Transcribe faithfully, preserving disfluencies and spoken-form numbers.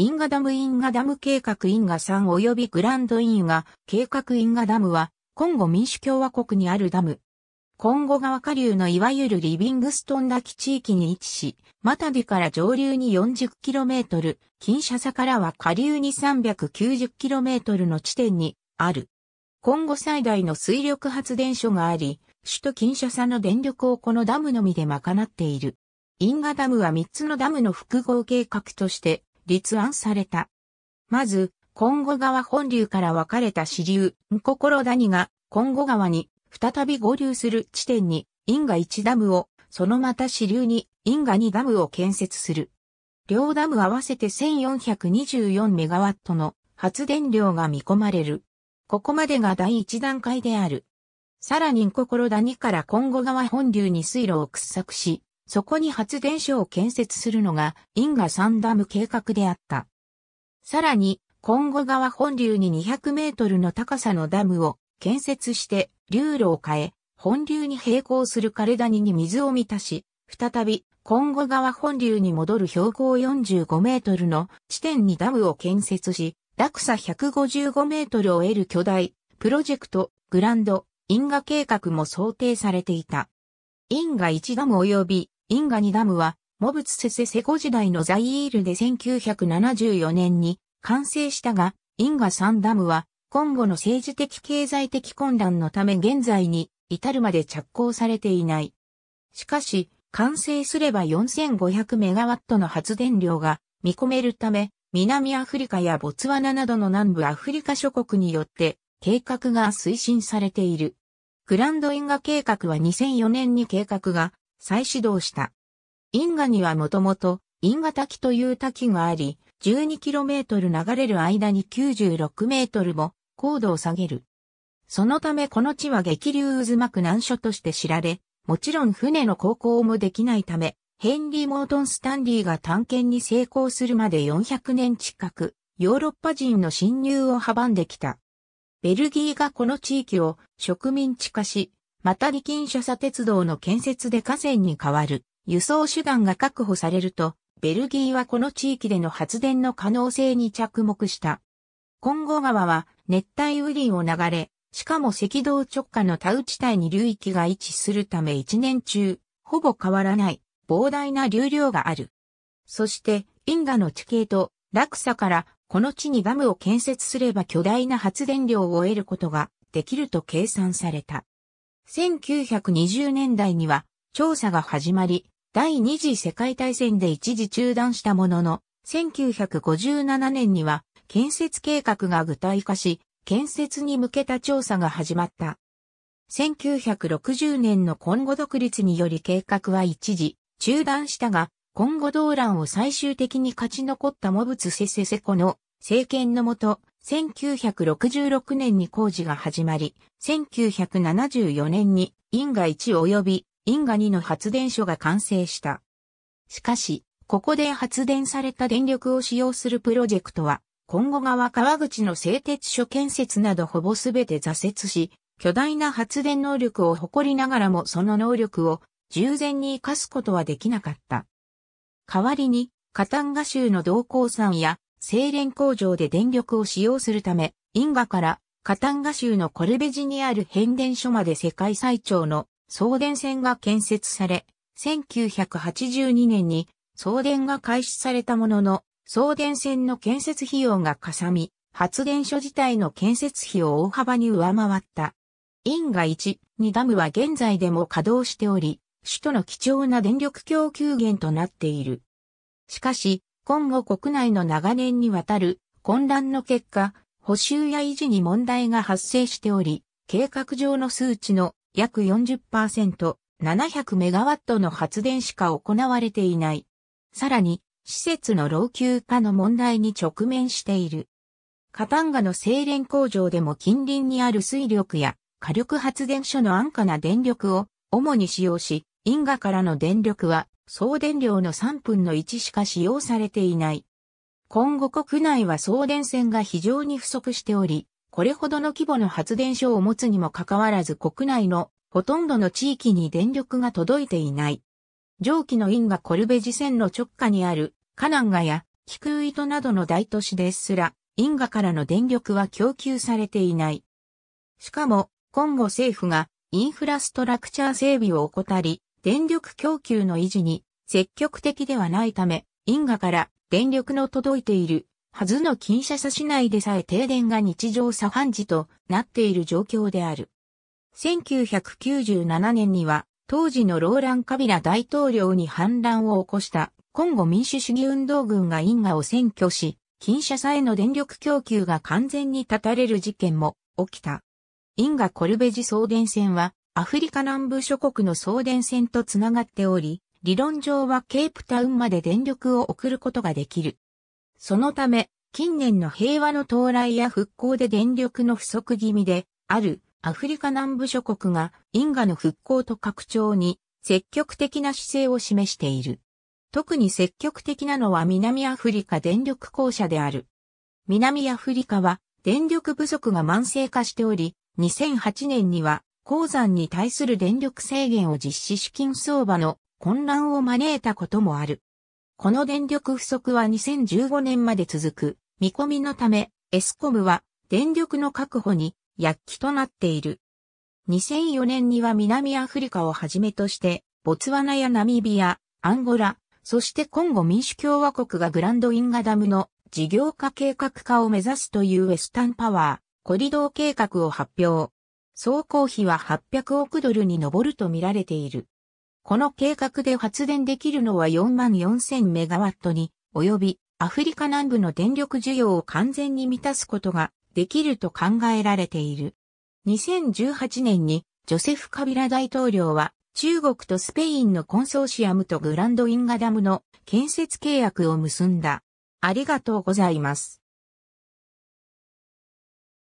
インガダムインガダム計画インガさん及びグランドインガ計画インガダムは、コンゴ民主共和国にあるダム。コンゴ川下流のいわゆるリビングストン滝地域に位置し、マタディから上流に よんじゅっキロメートル、キンシャサからは下流に さんびゃくきゅうじゅっキロメートル の地点にある。コンゴ最大の水力発電所があり、首都キンシャサの電力をこのダムのみで賄っている。インガダムはみっつのダムの複合計画として、立案された。まず、コンゴ川本流から分かれた支流、ンココロ谷が、コンゴ川に再び合流する地点に、インガいちダムを、そのまた支流に、インガにダムを建設する。両ダム合わせてせんよんひゃくにじゅうよんメガワットの発電量が見込まれる。ここまでが第一段階である。さらにンココロ谷からコンゴ川本流に水路を掘削し、そこに発電所を建設するのがインガさんダム計画であった。さらに、コンゴ川本流ににひゃくメートルの高さのダムを建設して流路を変え、本流に並行する枯れ谷に水を満たし、再びコンゴ川本流に戻る標高よんじゅうごメートルの地点にダムを建設し、落差ひゃくごじゅうごメートルを得る巨大プロジェクトグランドインガ計画も想定されていた。インガいちダム及びインガにダムは、モブツセセセゴ時代のザイールでせんきゅうひゃくななじゅうよねんに完成したが、インガさんダムは、コンゴの政治的経済的混乱のため現在に至るまで着工されていない。しかし、完成すればよんせんごひゃくメガワットの発電量が見込めるため、南アフリカやボツワナなどの南部アフリカ諸国によって計画が推進されている。グランドインガ計画はにせんよねんに計画が再始動した。インガにはもともとインガ滝という滝があり、じゅうにキロメートル流れる間にきゅうじゅうろくメートルも高度を下げる。そのためこの地は激流渦巻く難所として知られ、もちろん船の航行もできないため、ヘンリー・モートン・スタンリーが探検に成功するまでよんひゃくねん近く、ヨーロッパ人の侵入を阻んできた。ベルギーがこの地域を植民地化し、マタディ・キンシャサ鉄道の建設で河川に代わる輸送手段が確保されると、ベルギーはこの地域での発電の可能性に着目した。コンゴ川は熱帯雨林を流れ、しかも赤道直下のタウ地帯に流域が位置するため一年中、ほぼ変わらない膨大な流量がある。そして、インガの地形と落差から、この地にダムを建設すれば巨大な発電量を得ることができると計算された。せんきゅうひゃくにじゅうねんだいには調査が始まり、第二次世界大戦で一時中断したものの、せんきゅうひゃくごじゅうななねんには建設計画が具体化し、建設に向けた調査が始まった。せんきゅうひゃくろくじゅうねんのコンゴ独立により計画は一時中断したが、コンゴ動乱を最終的に勝ち残ったモブツセセセコの政権のもと、せんきゅうひゃくろくじゅうろくねんに工事が始まり、せんきゅうひゃくななじゅうよねんにインガいち及びインガにの発電所が完成した。しかし、ここで発電された電力を使用するプロジェクトは、コンゴ川川口の製鉄所建設などほぼすべて挫折し、巨大な発電能力を誇りながらもその能力を従前に生かすことはできなかった。代わりに、カタンガ州の銅鉱山や、精錬工場で電力を使用するため、インガから、カタンガ州のコルベジにある変電所まで世界最長の送電線が建設され、せんきゅうひゃくはちじゅうにねんに送電が開始されたものの、送電線の建設費用がかさみ、発電所自体の建設費を大幅に上回った。インガいち、にダムは現在でも稼働しており、首都の貴重な電力供給源となっている。しかし、コンゴ国内の長年にわたる混乱の結果、補修や維持に問題が発生しており、計画上の数値の約 よんじゅっパーセント、ななひゃくメガワット の発電しか行われていない。さらに、施設の老朽化の問題に直面している。カタンガの精錬工場でも近隣にある水力や火力発電所の安価な電力を主に使用し、インガからの電力は送電量のさんぶんのいちしか使用されていない。コンゴ国内は送電線が非常に不足しており、これほどの規模の発電所を持つにもかかわらず国内のほとんどの地域に電力が届いていない。上記のインガコルベジ線の直下にあるカナンガやキクウイトなどの大都市ですら、因果からの電力は供給されていない。しかも、今後政府がインフラストラクチャー整備を怠り、電力供給の維持に積極的ではないため、因果から電力の届いているはずのキンシャサ市内でさえ停電が日常茶飯事となっている状況である。せんきゅうひゃくきゅうじゅうななねんには、当時のローラン・カビラ大統領に反乱を起こしたコンゴ民主主義運動軍が因果を占拠し、キンシャサへの電力供給が完全に断たれる事件も起きた。因果コルベジ送電線はアフリカ南部諸国の送電線とつながっており、理論上はケープタウンまで電力を送ることができる。そのため、近年の平和の到来や復興で電力の不足気味であるアフリカ南部諸国が因果の復興と拡張に積極的な姿勢を示している。特に積極的なのは南アフリカ電力公社である。南アフリカは電力不足が慢性化しており、にせんはちねんには鉱山に対する電力制限を実施し資金相場の混乱を招いたこともある。この電力不足はにせんじゅうごねんまで続く見込みのため、エスコムは電力の確保に躍起となっている。にせんよねんには南アフリカをはじめとして、ボツワナやナミビア、アンゴラ、そしてコンゴ民主共和国がグランドインガダムの事業化計画化を目指すというウェスタンパワー、コリドー計画を発表。総工費ははっぴゃくおくドルに上ると見られている。この計画で発電できるのは よんまんよんせんメガワット に及び、アフリカ南部の電力需要を完全に満たすことが、できると考えられている。にせんじゅうはちねんにジョセフ・カビラ大統領は中国とスペインのコンソーシアムとグランドインガダムの建設契約を結んだ。ありがとうございます。